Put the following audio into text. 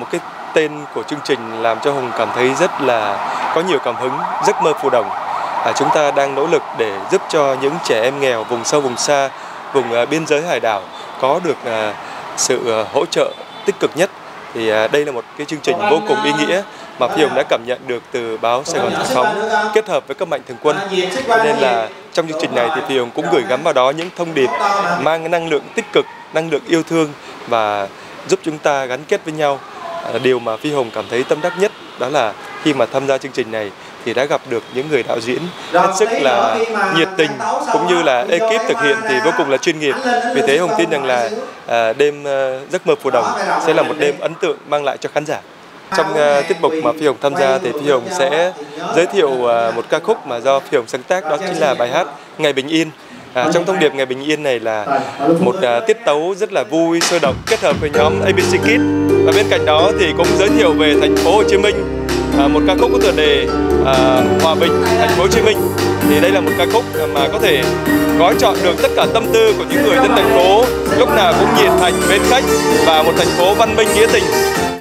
Một cái tên của chương trình làm cho Hùng cảm thấy rất là có nhiều cảm hứng, Giấc Mơ Phù Đồng. Chúng ta đang nỗ lực để giúp cho những trẻ em nghèo vùng sâu vùng xa, vùng biên giới hải đảo có được sự hỗ trợ tích cực nhất. Thì đây là một cái chương trình vô cùng ý nghĩa mà Phi Hùng đã cảm nhận được từ báo Sài Gòn Giải Phóng kết hợp với các mạnh thường quân. Cho nên là trong chương trình này thì Phi Hùng cũng gửi gắm vào đó những thông điệp mang năng lượng tích cực, năng lượng yêu thương và giúp chúng ta gắn kết với nhau. Điều mà Phi Hùng cảm thấy tâm đắc nhất đó là khi mà tham gia chương trình này thì đã gặp được những người đạo diễn hết sức là nhiệt tình cũng như là ekip thực hiện thì vô cùng là chuyên nghiệp. Vì thế Hùng tin rằng là đêm Giấc Mơ Phù Đồng sẽ là một đêm ấn tượng mang lại cho khán giả. Trong tiết mục mà Phi Hùng tham gia thì Phi Hùng sẽ giới thiệu một ca khúc mà do Phi Hùng sáng tác, đó chính là bài hát Ngày Bình Yên. Trong thông điệp Ngày Bình Yên này là một tiết tấu rất là vui, sôi động kết hợp với nhóm ABC Kids. Và bên cạnh đó thì cũng giới thiệu về thành phố Hồ Chí Minh, một ca khúc có tựa đề Hòa Bình Thành phố Hồ Chí Minh. Thì đây là một ca khúc mà có thể gói trọn được tất cả tâm tư của những người dân thành phố, lúc nào cũng nhiệt thành mến khách và một thành phố văn minh nghĩa tình.